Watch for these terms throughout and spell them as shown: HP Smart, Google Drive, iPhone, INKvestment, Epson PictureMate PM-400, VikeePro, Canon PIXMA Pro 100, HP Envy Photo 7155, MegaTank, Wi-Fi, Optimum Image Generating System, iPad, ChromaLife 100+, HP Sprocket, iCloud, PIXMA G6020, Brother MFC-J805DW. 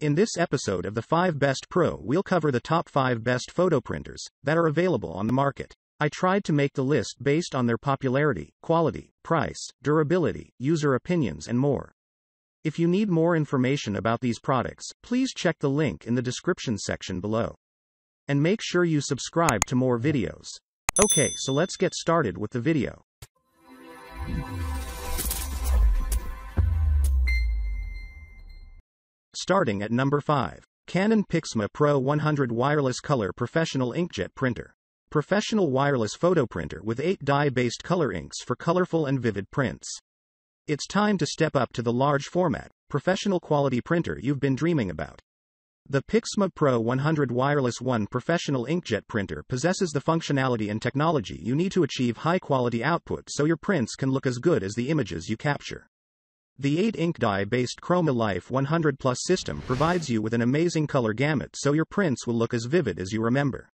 In this episode of the 5 Best Pro, we'll cover the top 5 best photo printers that are available on the market. I tried to make the list based on their popularity, quality, price, durability, user opinions and more. If you need more information about these products, please check the link in the description section below. And make sure you subscribe to more videos. Okay, so let's get started with the video. Starting at number 5. Canon PIXMA Pro 100 Wireless Color Professional Inkjet Printer. Professional wireless photo printer with 8 dye-based color inks for colorful and vivid prints. It's time to step up to the large format, professional quality printer you've been dreaming about. The PIXMA Pro 100 Wireless 1 Professional Inkjet Printer possesses the functionality and technology you need to achieve high-quality output so your prints can look as good as the images you capture. The 8 ink dye-based ChromaLife 100+ system provides you with an amazing color gamut so your prints will look as vivid as you remember.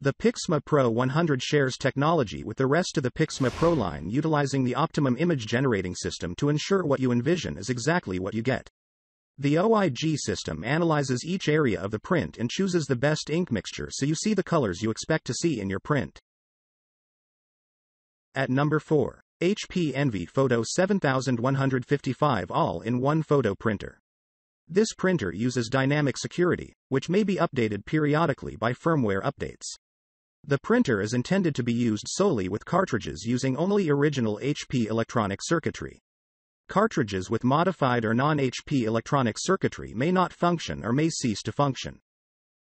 The PIXMA Pro 100 shares technology with the rest of the PIXMA Pro line, utilizing the Optimum Image Generating System to ensure what you envision is exactly what you get. The OIG system analyzes each area of the print and chooses the best ink mixture so you see the colors you expect to see in your print. At number 4. HP Envy Photo 7155 All-in-One Photo Printer. This printer uses dynamic security, which may be updated periodically by firmware updates. The printer is intended to be used solely with cartridges using only original HP electronic circuitry. Cartridges with modified or non-HP electronic circuitry may not function or may cease to function.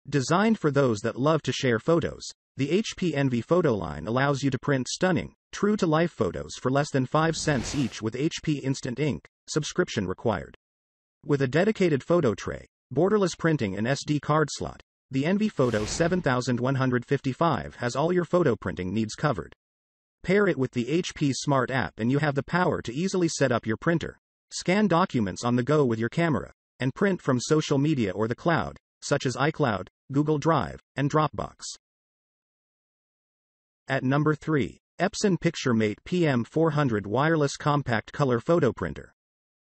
Designed for those that love to share photos, the HP Envy Photo line allows you to print stunning, true-to-life photos for less than 5 cents each with HP Instant Ink, subscription required. With a dedicated photo tray, borderless printing and SD card slot, the Envy Photo 7155 has all your photo printing needs covered. Pair it with the HP Smart app and you have the power to easily set up your printer, scan documents on the go with your camera, and print from social media or the cloud, such as iCloud, Google Drive, and Dropbox. At number 3. Epson PictureMate PM-400 Wireless Compact Color Photo Printer.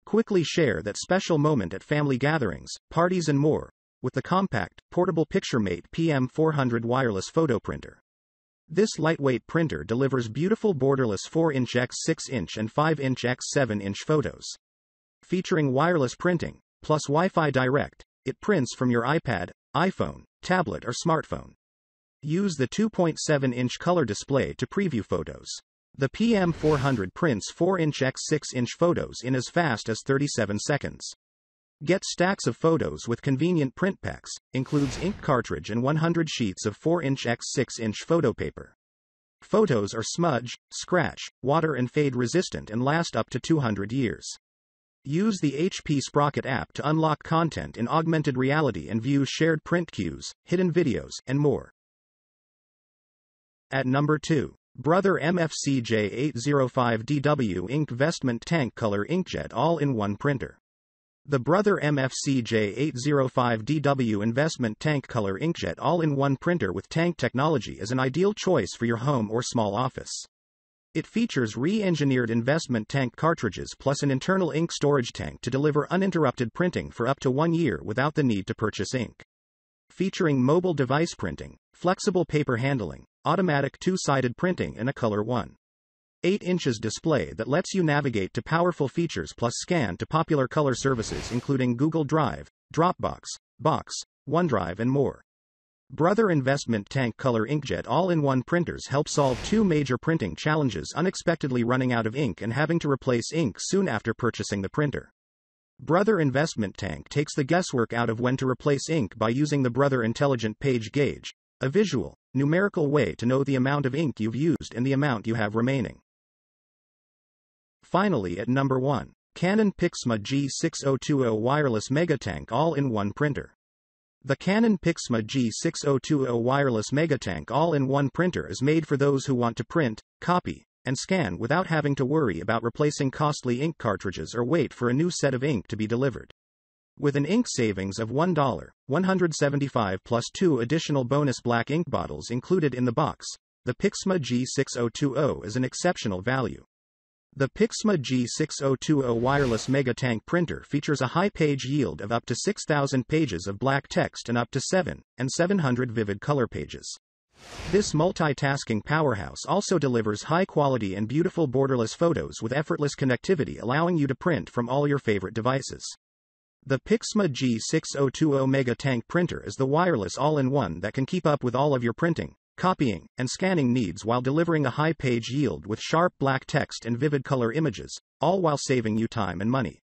Quickly share that special moment at family gatherings, parties and more, with the compact, portable PictureMate PM-400 wireless photo printer. This lightweight printer delivers beautiful borderless 4-inch x 6-inch and 5-inch x 7-inch photos. Featuring wireless printing, plus Wi-Fi Direct, it prints from your iPad, iPhone, tablet or smartphone. Use the 2.7-inch color display to preview photos. The PM-400 prints 4-inch x 6-inch photos in as fast as 37 seconds. Get stacks of photos with convenient print packs, includes ink cartridge and 100 sheets of 4-inch x 6-inch photo paper. Photos are smudge, scratch, water and fade resistant and last up to 200 years. Use the HP Sprocket app to unlock content in augmented reality and view shared print cues, hidden videos, and more. At number 2. Brother MFC-J805DW INKvestment Tank Color Inkjet All-in-One Printer. The Brother MFC-J805DW Investment Tank Color Inkjet All-in-One Printer with tank technology is an ideal choice for your home or small office. It features re-engineered investment tank cartridges plus an internal ink storage tank to deliver uninterrupted printing for up to 1 year without the need to purchase ink. Featuring mobile device printing, flexible paper handling, automatic 2-sided printing and a color 1.8 inches display that lets you navigate to powerful features plus scan to popular color services including Google Drive, Dropbox, Box, OneDrive and more. Brother Investment Tank Color Inkjet All-in-One printers help solve 2 major printing challenges: unexpectedly running out of ink and having to replace ink soon after purchasing the printer. Brother Investment Tank takes the guesswork out of when to replace ink by using the Brother Intelligent Page Gauge, a visual, numerical way to know the amount of ink you've used and the amount you have remaining. Finally, at number 1, Canon PIXMA G6020 Wireless Megatank All-in-One Printer. The Canon PIXMA G6020 Wireless Megatank All-in-One Printer is made for those who want to print, copy, and scan without having to worry about replacing costly ink cartridges or wait for a new set of ink to be delivered. With an ink savings of $1.175 plus 2 additional bonus black ink bottles included in the box, the PIXMA G6020 is an exceptional value. The PIXMA G6020 wireless mega tank printer features a high page yield of up to 6,000 pages of black text and up to 7,700 vivid color pages. This multitasking powerhouse also delivers high quality and beautiful borderless photos with effortless connectivity, allowing you to print from all your favorite devices. The PIXMA G6020 mega tank printer is the wireless all-in-one that can keep up with all of your printing, copying, and scanning needs while delivering a high page yield with sharp black text and vivid color images, all while saving you time and money.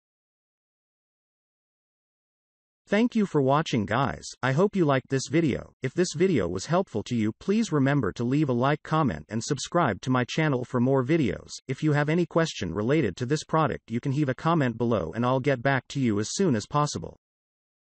Thank you for watching, guys. I hope you liked this video. If this video was helpful to you, please remember to leave a like, comment, and subscribe to my channel for more videos. If you have any question related to this product, you can leave a comment below and I'll get back to you as soon as possible.